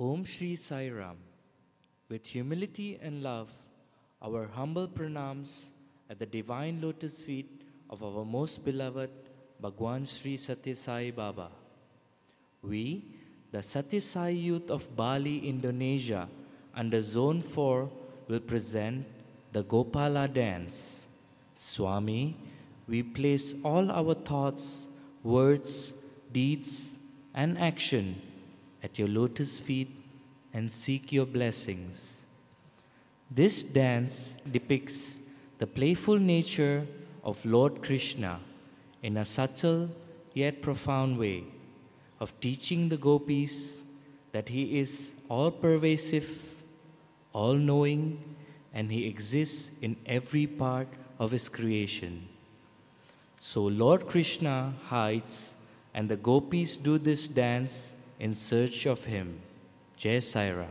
Om Shri Sai Ram. With humility and love, our humble pranams at the divine lotus feet of our most beloved Bhagwan Sri Sathya Sai Baba. We, the Sathya Sai youth of Bali, Indonesia, under Zone 4, will present the Gopala dance. Swami, we place all our thoughts, words, deeds, and action at your lotus feet and seek your blessings. This dance depicts the playful nature of Lord Krishna in a subtle yet profound way of teaching the gopis that he is all-pervasive, all-knowing, and he exists in every part of his creation. So Lord Krishna hides, and the gopis do this dance in search of him. Jay Saram.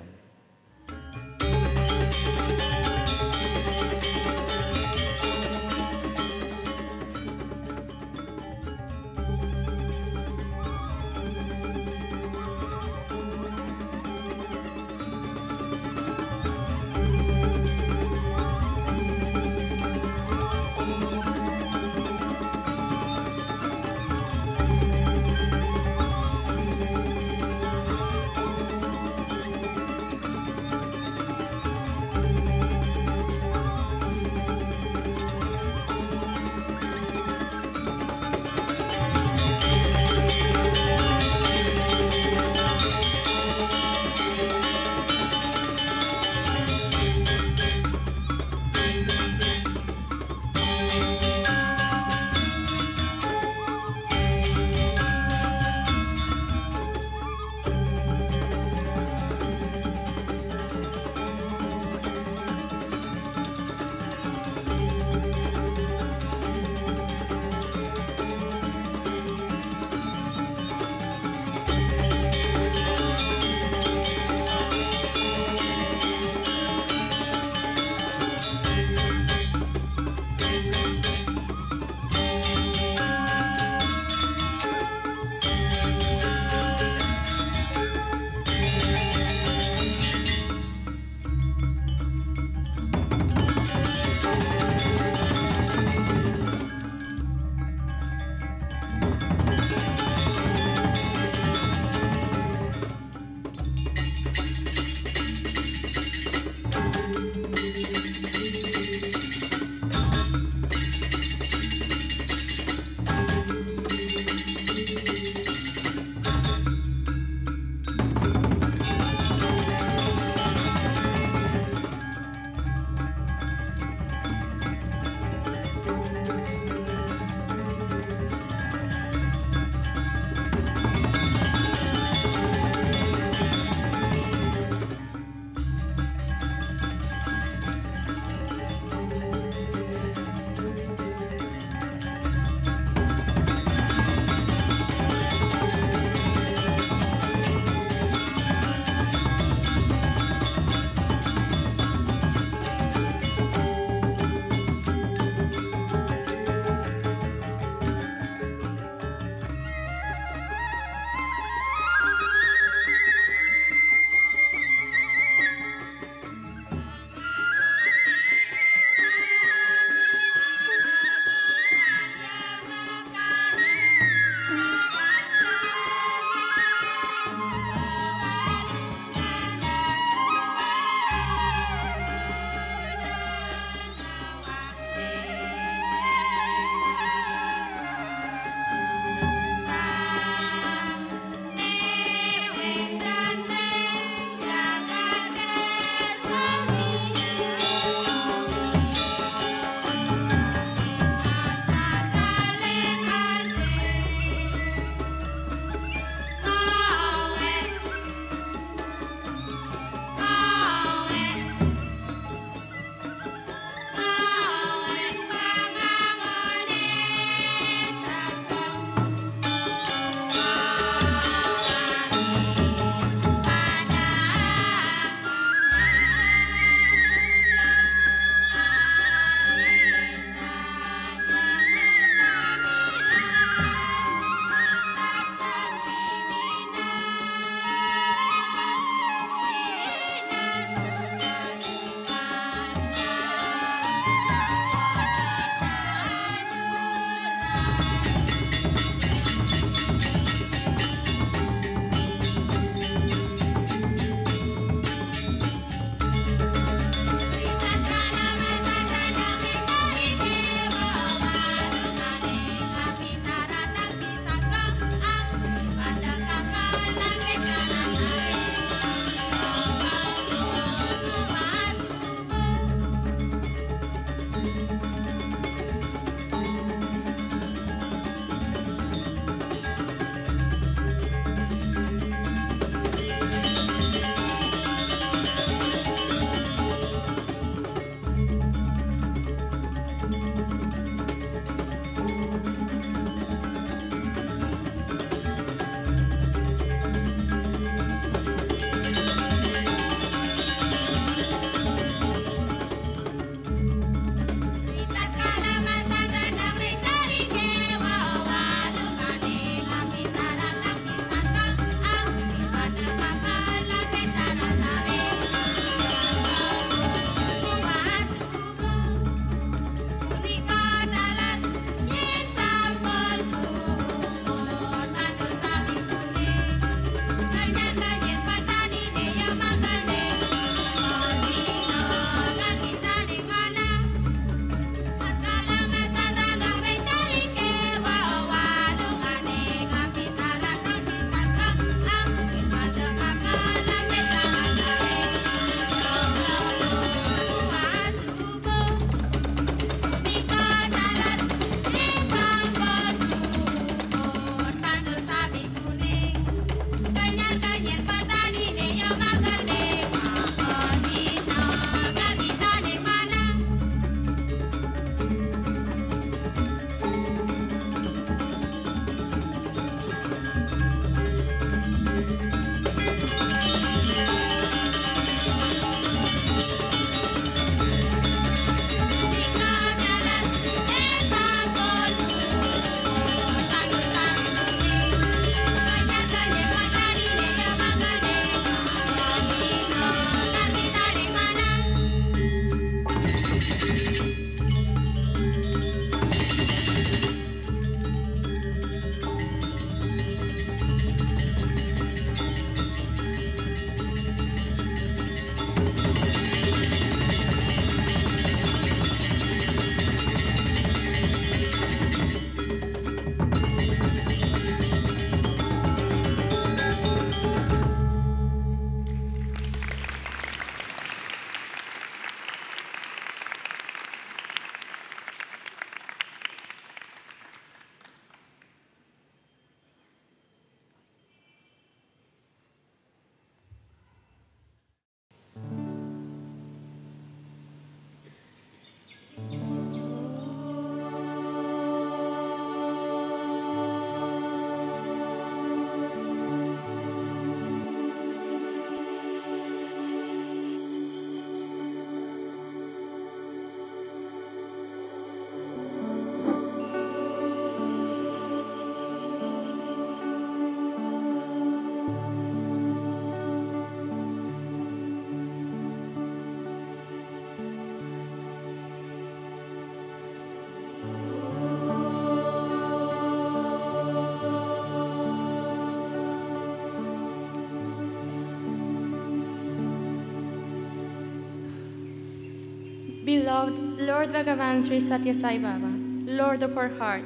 Beloved Lord Bhagavan Sri Sathya Sai Baba, Lord of our heart,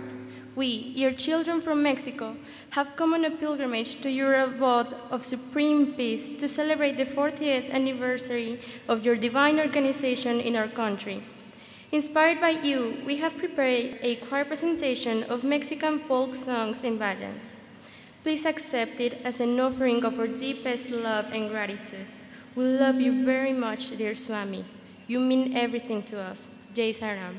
we, your children from Mexico, have come on a pilgrimage to your abode of supreme peace to celebrate the 40th anniversary of your divine organization in our country. Inspired by you, we have prepared a choir presentation of Mexican folk songs and bhajans. Please accept it as an offering of our deepest love and gratitude. We love you very much, dear Swami. You mean everything to us. Jay Saram.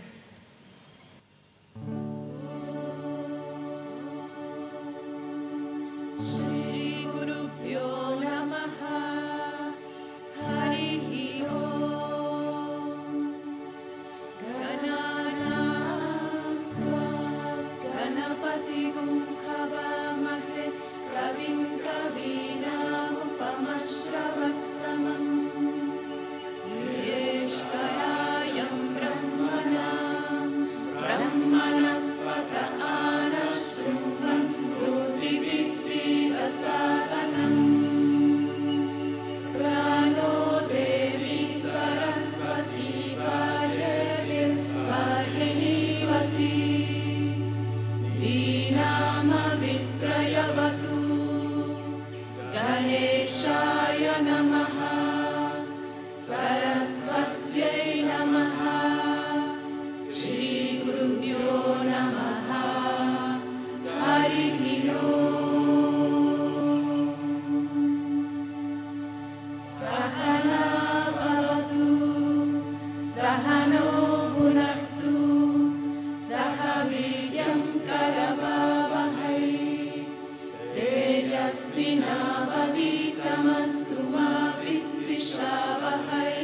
Shri Guru Pyo Namaha Harihi Om Gananam Twat Ganapati Gum Khabamahe Kavim Kavinam Upamashravastamam Yeshtayayam Brahmanam Brahmanaspata Anashruman Rudivisida Sadanam Prano Devi Sarasvati Vajevil Vajenivati Dinama Vitrayavatu Ganeshaya Namaha Sarasvati Jai Namaha, Shri Guru Pyo Namaha, Harihi Om. Sahana Bhavatu, Sahano Bhunaktu, Sahaviryam Karavavahai, Tejasvinavaditamastu ma vidvishavahai.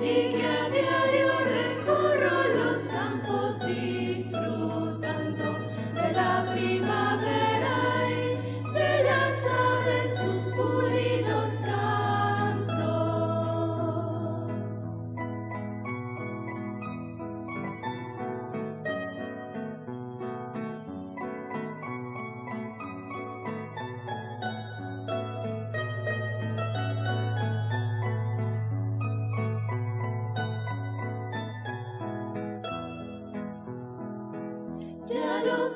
y que a diario recorro los campos disfrutando de la primavera y de las aves sus pulidos cantos.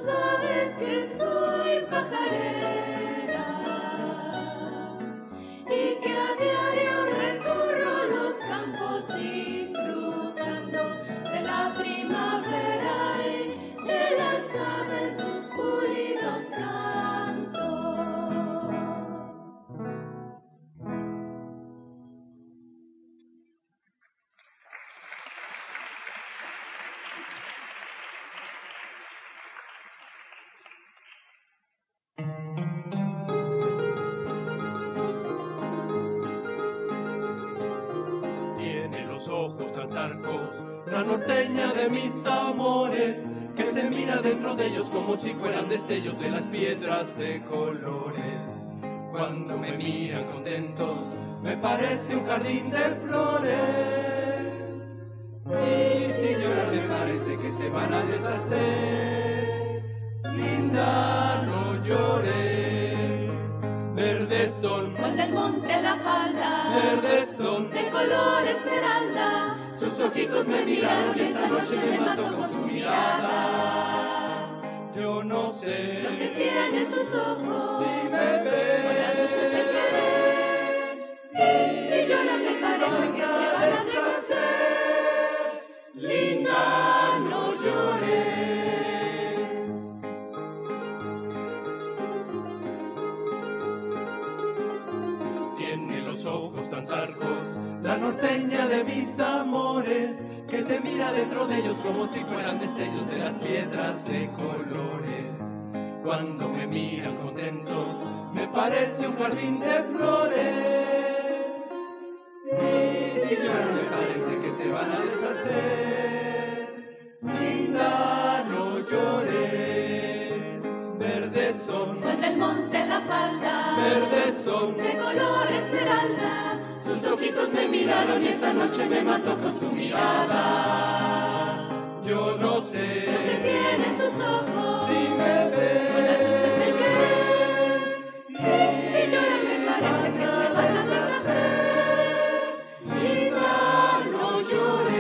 Sabes que soy pajarera y que a diario recorro los campos disfrutando de la primavera y de las aves sus pulidos cantos. La norteña de mis amores, que se mira dentro de ellos como si fueran destellos de las piedras de colores. Cuando me miran contentos, me parece un jardín de flores. Y sin llorar me parece que se van a deshacer. Linda, no llores, verdes son, cual del monte la falda, verdes son, de color esmeralda. Sus ojitos me miraron y esa noche me mató con su mirada. Yo no sé lo que tienen sus ojos, si me ven, con las luces del querer. Y si lloran me parece que se van a deshacer. Linda, no llores. Ojos tan zarcos, la norteña de mis amores, que se mira dentro de ellos como si fueran destellos de las piedras de colores. Cuando me miran contentos, me parece un jardín de flores. Y si lloran me parece que se van a deshacer. Linda, no llores, verdes son, cual del monte la falda, verdes son, de color esmeralda. Sus ojitos me miraron y esa noche me mató con su mirada. Yo no sé lo que tienen sus ojos, si me ven, con las luces del querer. Si lloran me parece que se van a deshacer. Linda, no llores.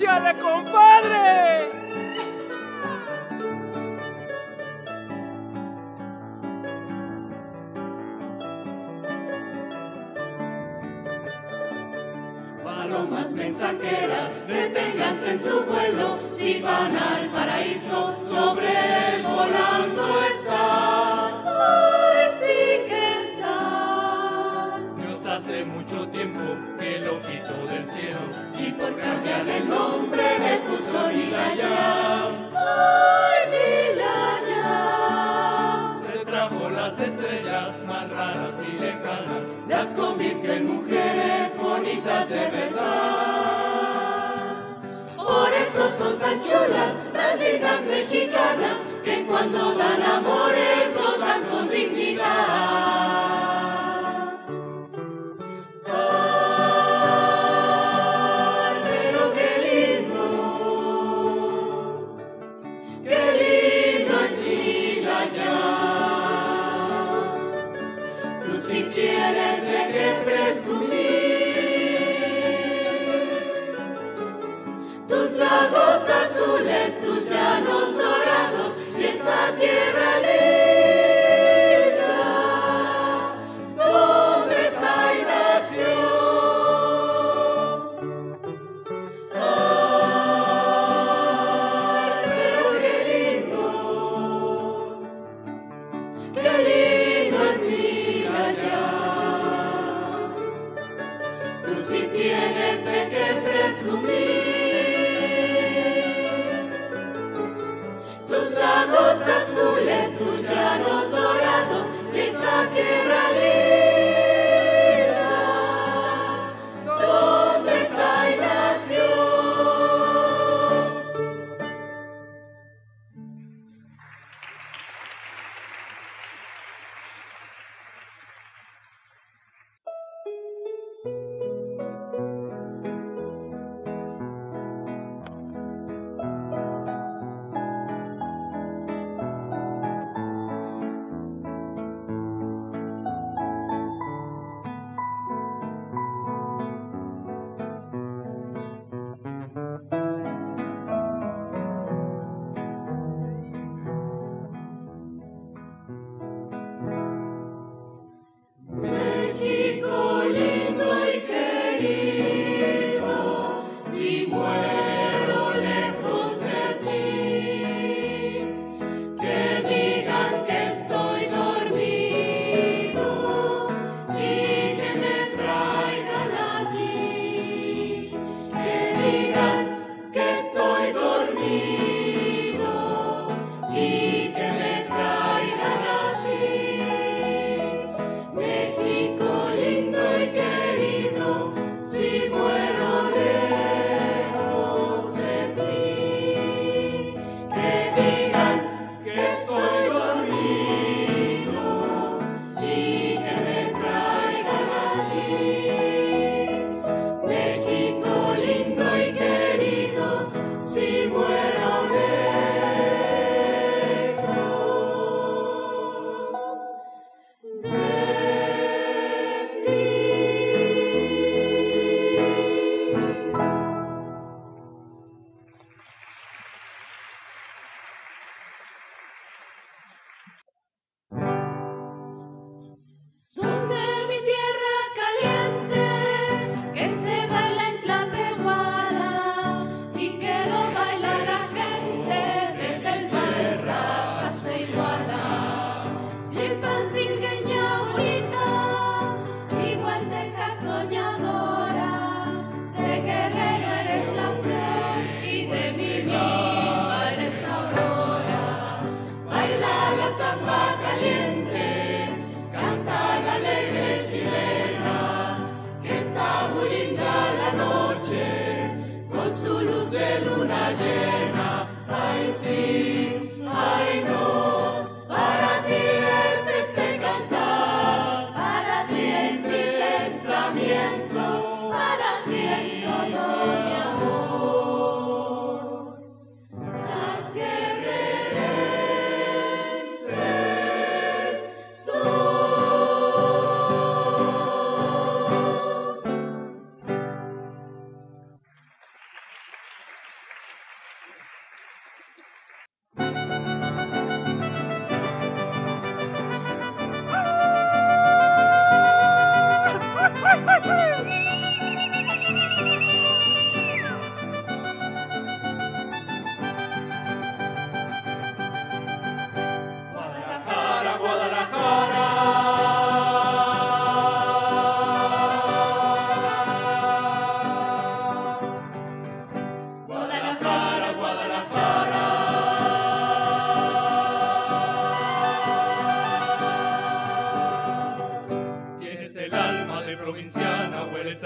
¡Échale, compadre! Palomas mensajeras, deténganse en su vuelo, si van al paraíso, sobrevolando están. ¡Ay, sí que están! Dios hace mucho tiempo que lo quitó del cielo, y por cambiarle el nombre le puso Nilaya. ¡Ay, Nilaya! Se trajo las estrellas más raras y lejanas, las convirtió en mujeres bonitas de verdad. Por eso son tan chulas las lindas mexicanas, que cuando dan amores los dan con dignidad. ¡Ay, pero qué lindo es Nilaya! Tú si tienes de qué presumir, tus lagos azules,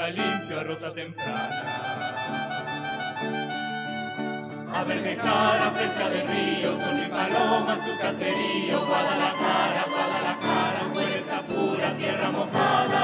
rosa limpia, rosa temprana. A verdejara fresca del río, son y palomas tu caserío. Guadalajara, Guadalajara, tú eres a pura tierra mojada.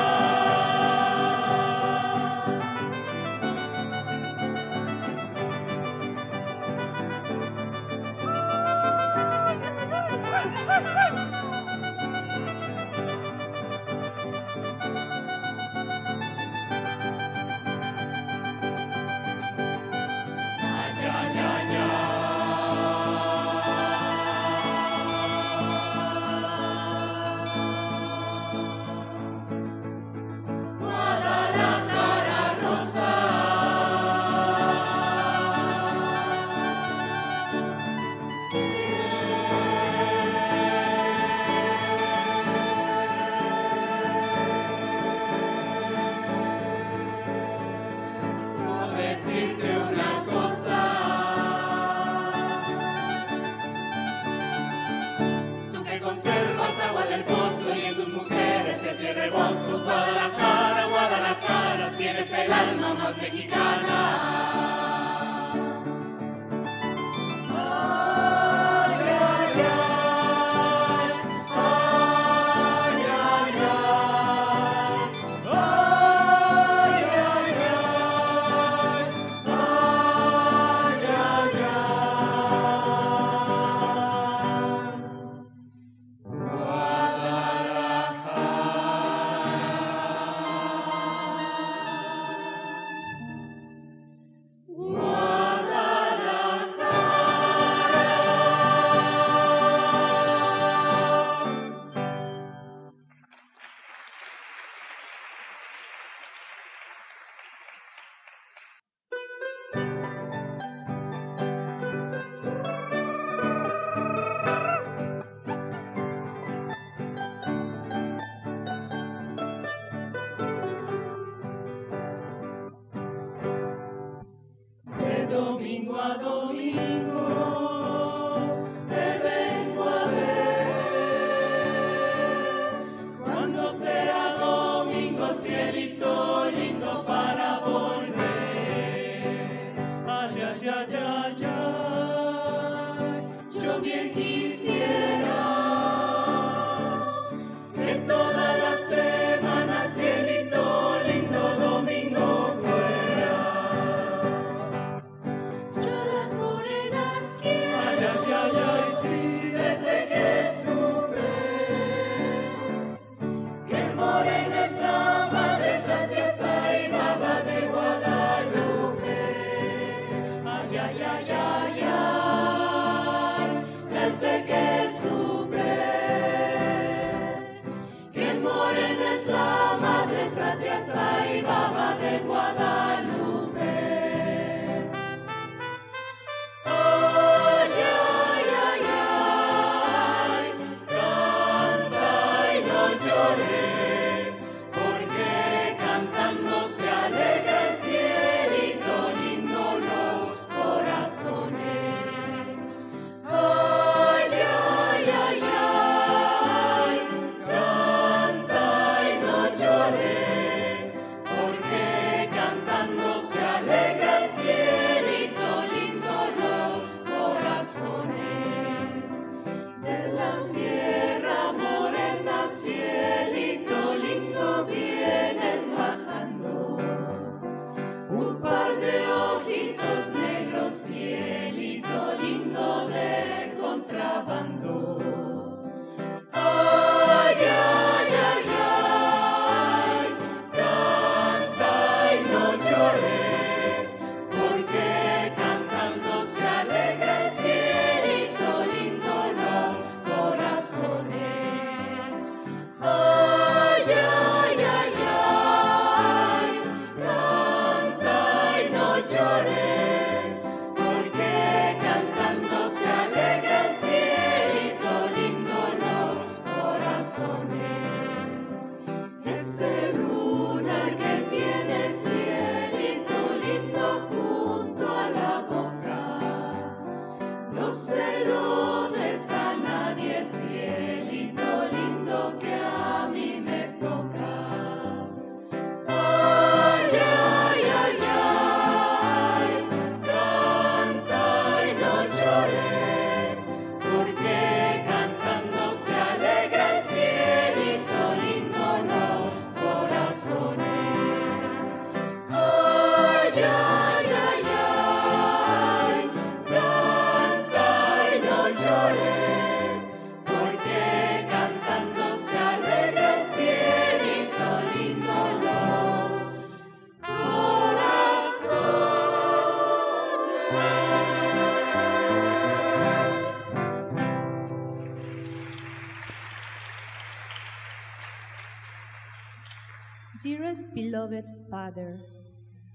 dearest beloved Father,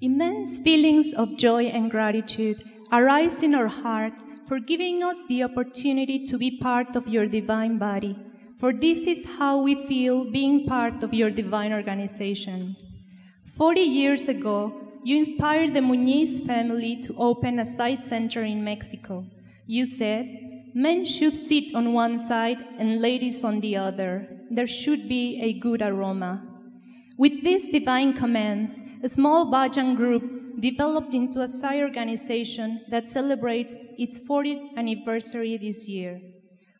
immense feelings of joy and gratitude arise in our heart for giving us the opportunity to be part of your divine body, for this is how we feel being part of your divine organization. 40 years ago, you inspired the Muñiz family to open a Sai center in Mexico. You said, men should sit on one side and ladies on the other. There should be a good aroma. With these divine commands, a small bhajan group developed into a Sai organization that celebrates its 40th anniversary this year.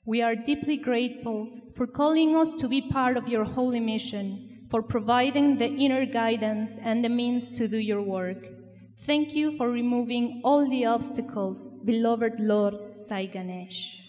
We are deeply grateful for calling us to be part of your holy mission, for providing the inner guidance and the means to do your work. Thank you for removing all the obstacles, beloved Lord Sai Ganesh.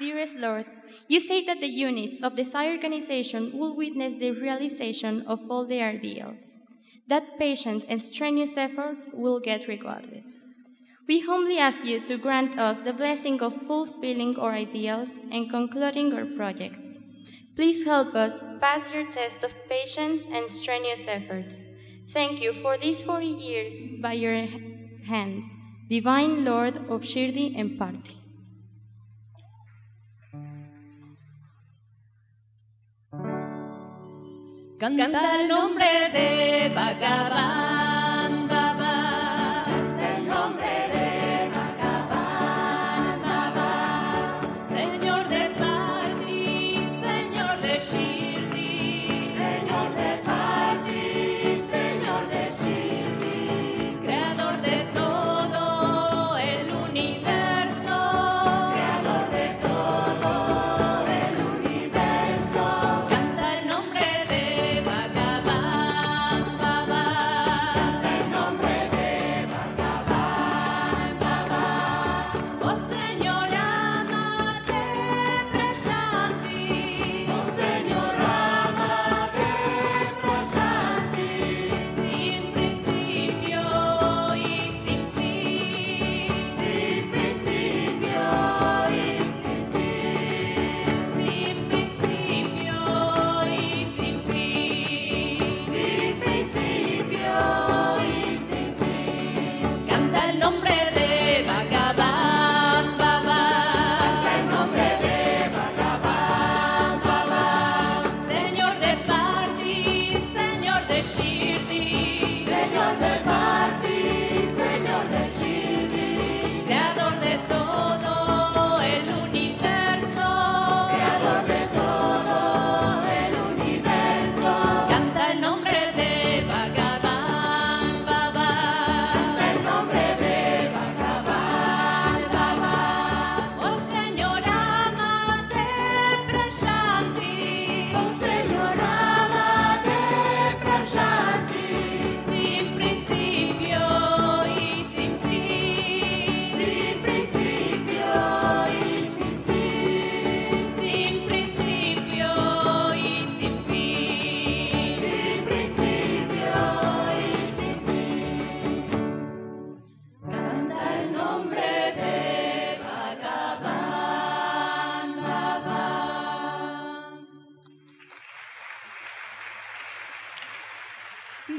Dearest Lord, you say that the units of the Sai organization will witness the realization of all their ideals. That patient and strenuous effort will get rewarded. We humbly ask you to grant us the blessing of fulfilling our ideals and concluding our projects. Please help us pass your test of patience and strenuous efforts. Thank you for these 40 years by your hand, Divine Lord of Shirdi and Parthi. Canta el nombre de Bagavad, Baba. Canta el nombre de Bagavad, Baba. Señor de Parthi, Señor de Shirdi. Señor de Parthi, Señor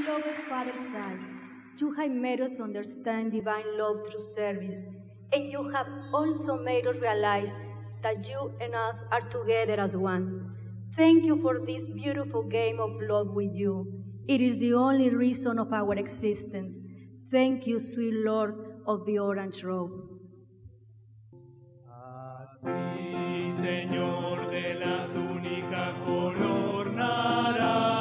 Beloved Father Sai, you have made us understand divine love through service, and you have also made us realize that you and us are together as one. Thank you for this beautiful game of love with you. It is the only reason of our existence. Thank you, sweet Lord of the Orange Robe. A ti, Señor de la túnica color naranja.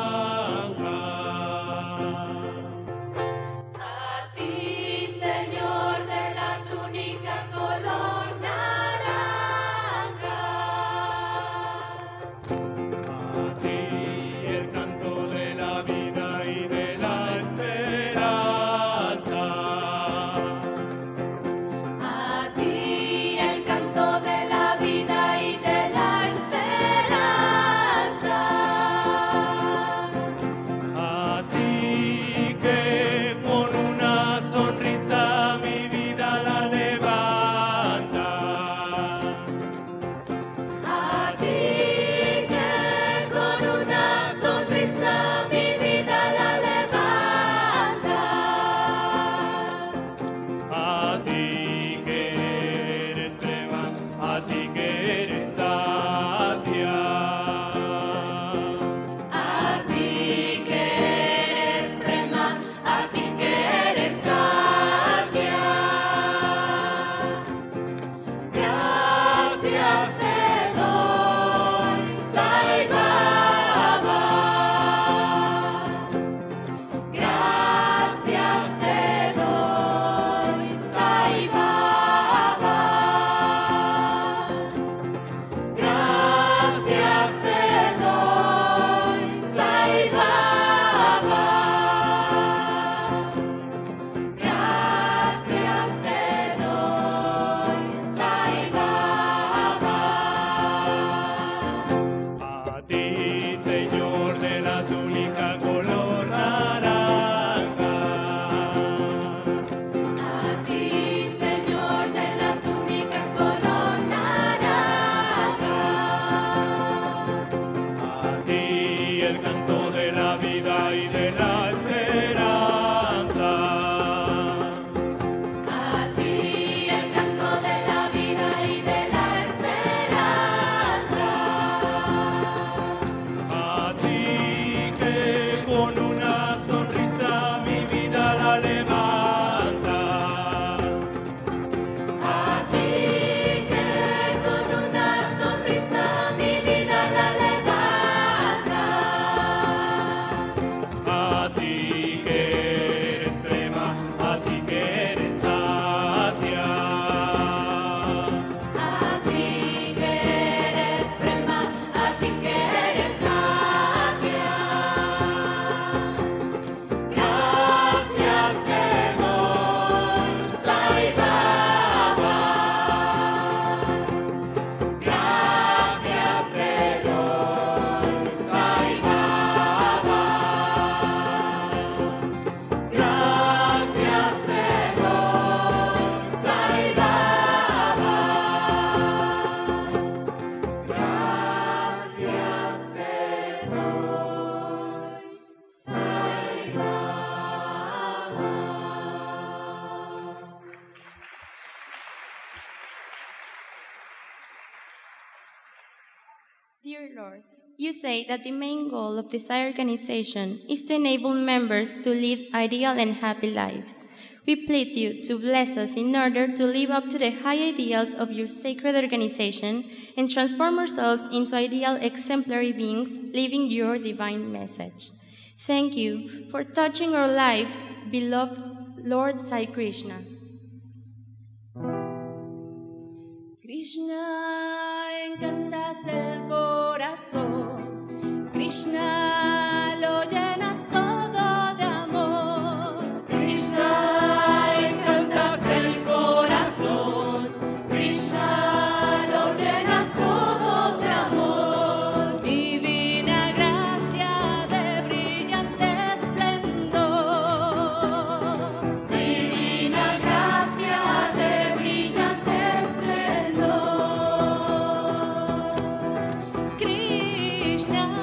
You say that the main goal of the Sai organization is to enable members to live ideal and happy lives. We plead you to bless us in order to live up to the high ideals of your sacred organization and transform ourselves into ideal exemplary beings living your divine message. Thank you for touching our lives, beloved Lord Sai Krishna. Krishna, encantas el corazón. Krishna, lo llenas todo de amor. Krishna, encantas el corazón. Krishna, lo llenas todo de amor. Divina gracia de brillante esplendor. Divina gracia de brillante esplendor. Krishna.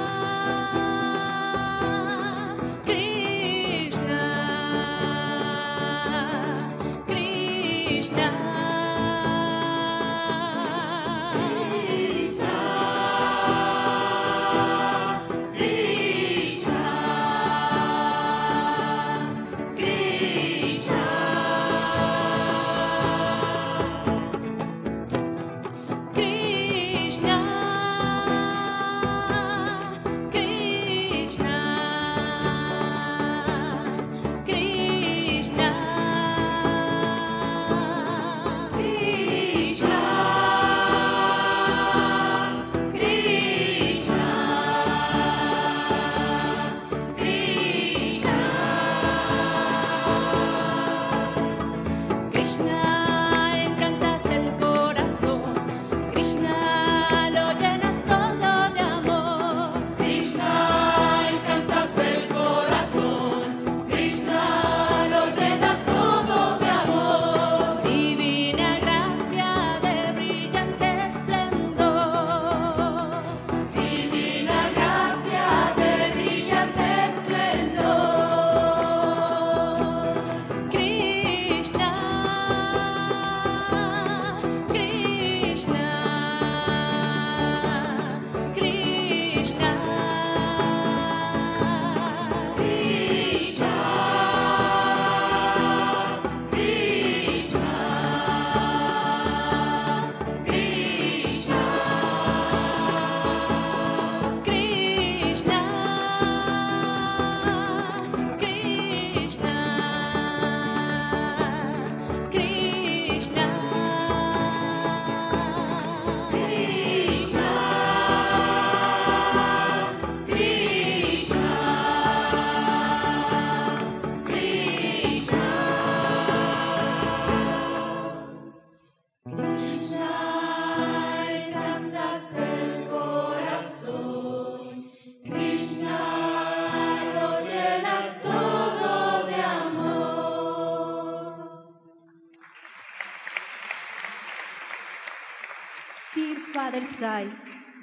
other side,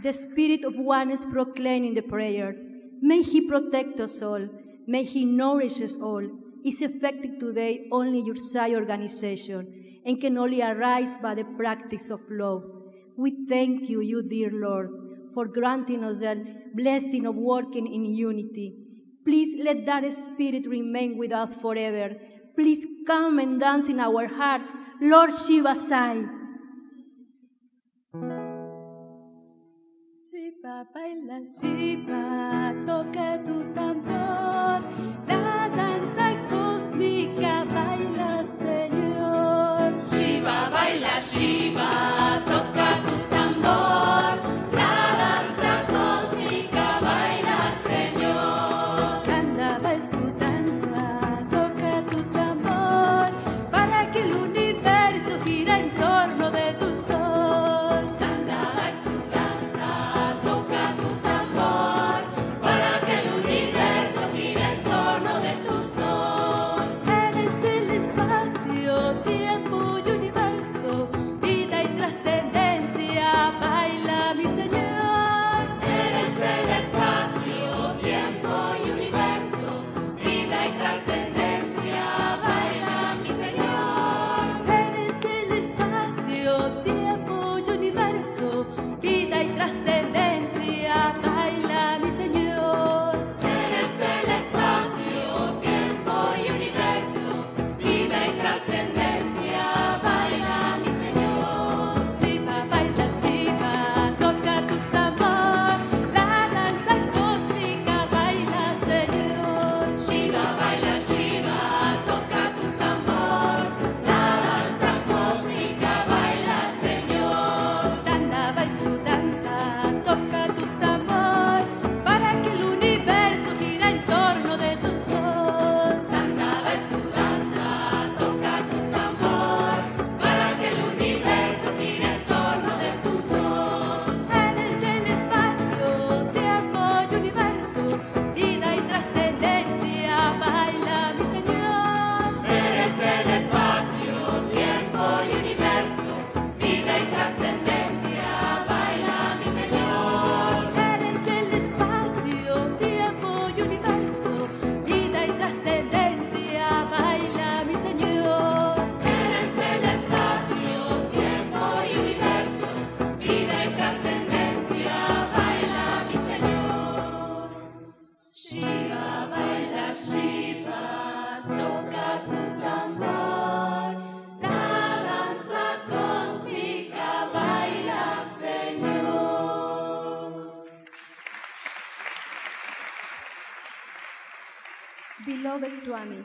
the spirit of oneness proclaiming the prayer. May He protect us all. May He nourish us all. It's effective today only your Sai organization and can only arise by the practice of love. We thank you, you dear Lord, for granting us the blessing of working in unity. Please let that spirit remain with us forever. Please come and dance in our hearts, Lord Shiva Sai. Shiva, baila, Shiva, toca tu tambor, la danza cósmica, baila, Señor. Shiva, baila, Shiva, toca tu tambor, la danza cósmica, baila, Señor. Anda, ves tu danza, toca tu tambor, para que el universo gira en torno de tu sol. Beloved Swami,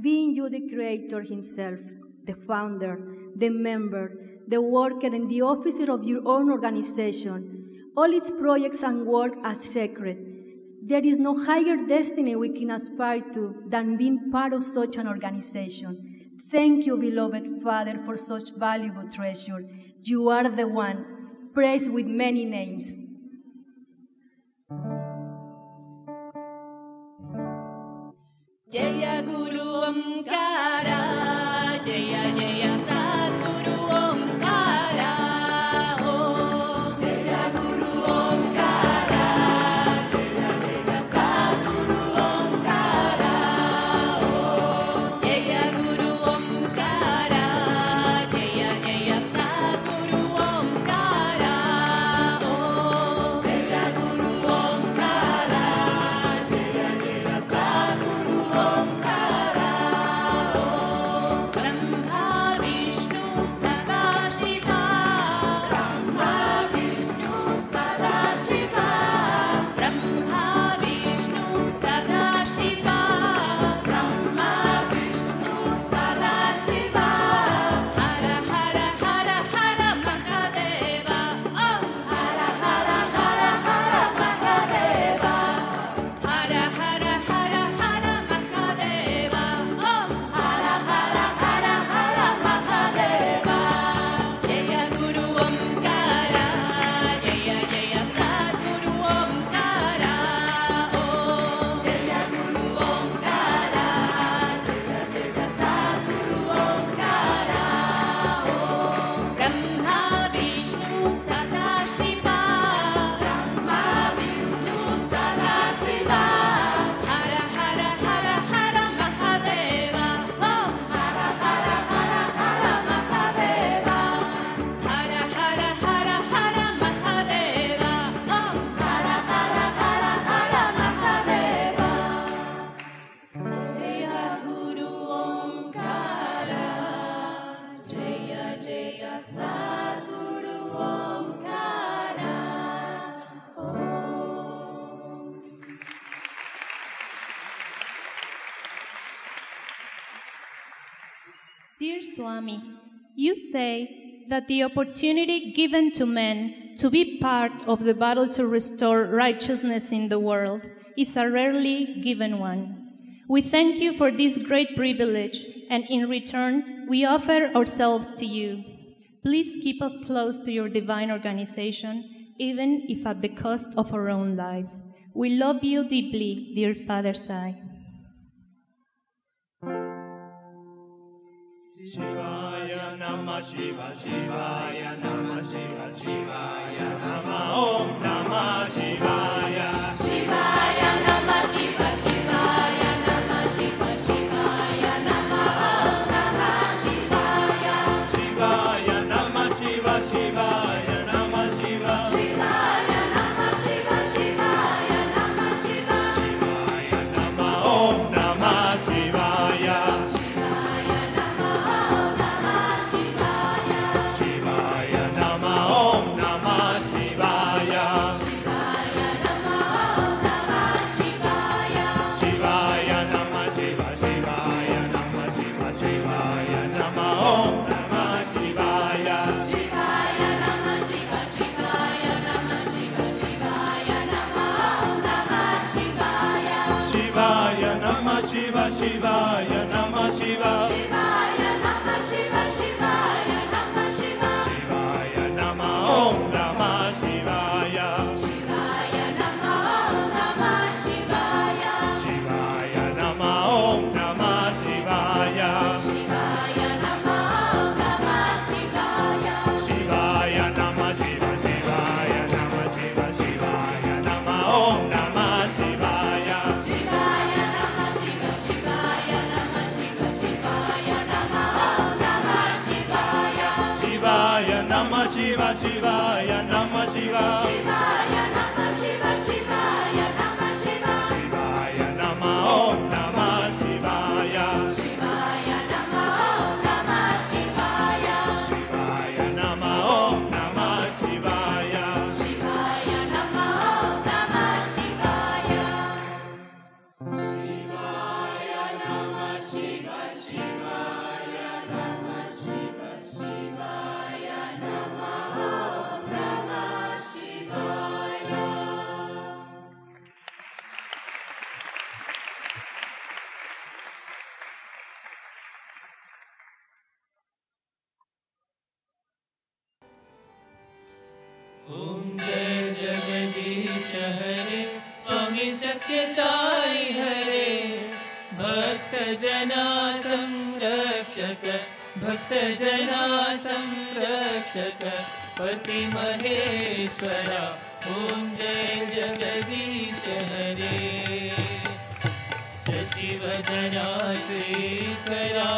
being you the Creator Himself, the Founder, the Member, the Worker and the Officer of your own organization, all its projects and work are sacred. There is no higher destiny we can aspire to than being part of such an organization. Thank you, beloved Father, for such valuable treasure. You are the one, praised with many names. Jaya Guru Omkara, Jaya Jaya Sadguru Omkara, oh. Jaya Guru Omkara, Jaya Jaya Sadguru Omkara, oh. Jaya Guru Omkara, Jaya Jaya Sadguru Omkara, oh. Jaya Guru Omkara, Jaya Jaya Sadguru Omkara. Dear Swami, you say that the opportunity given to men to be part of the battle to restore righteousness in the world is a rarely given one. We thank you for this great privilege, and in return, we offer ourselves to you. Please keep us close to your divine organization, even if at the cost of our own life. We love you deeply, dear Father Sai. Shivaya Namah Shiva, Shivaya Namah Shiva, Shivaya Namah Om Namah Shivaya, Shivaya Namah Shiva, Shivaya Namah Shiva, Shivaya Namah Om Namah Shivaya, Shivaya Namah Shiva, Shivaya Namah Shiva, Shivaya Namah Shiva, Shivaya Namah Shiva, Shivaya Namah Om Namah Shivaya. Shivaya Namah Shivaya, Shivaya Namah Shivaya, Shivaya Namah Shivaya, Shivaya Namah Om Namah Shivaya, Shivaya Namah Om Namah Shivaya, Shivaya Namah Om Namah Shivaya, Shivaya Namah Om Namah Shivaya, Shivaya Namah Shivaya, Shivaya Namah Shivaya, Shivaya Namah Om Namah Shivaya. Shiva Shivaya Namah Shivaya, Shivaya Namah Shivaya, Shivaya Namah Shivaya, Shivaya Namah Om Namah Shivaya, Shivaya Namah Om Namah Shivaya, Shivaya Namah Om Namah Shivaya, Shivaya Namah Om Namah Shivaya, Shivaya Namah Shivaya, Shivaya Namah Shivaya, Shivaya सत्य साई हरे भक्त जना संरक्षक भक्त जना संरक्षक पति महेश्वरा ओम जय जगदीश हरे शशिवदना शेखरा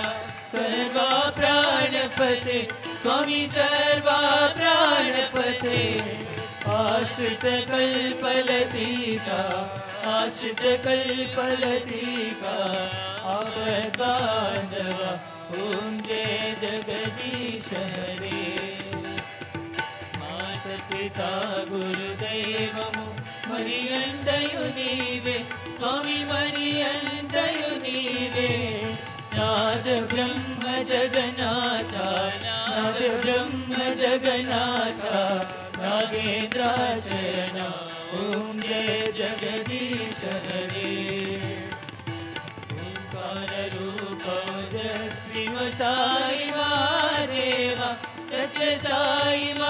सर्वा प्राणपते स्वामी सर्वा प्राणपते आश्रित कल्पलतीका आश्रित कल्पलतीका आपदानवा ओम जय जगदीश हरे माता पिता गुरुदेवमु मरियंदयुनीवे स्वामी मरियंदयुनीवे नाद ब्रह्म जगन्नाथा नाद ब्रह्म जगन्नाथा नागेन्द्राशयना ओम जय जगदीश हरे ओंकार रूप ओजस्वी साई महादेवा सत्य साई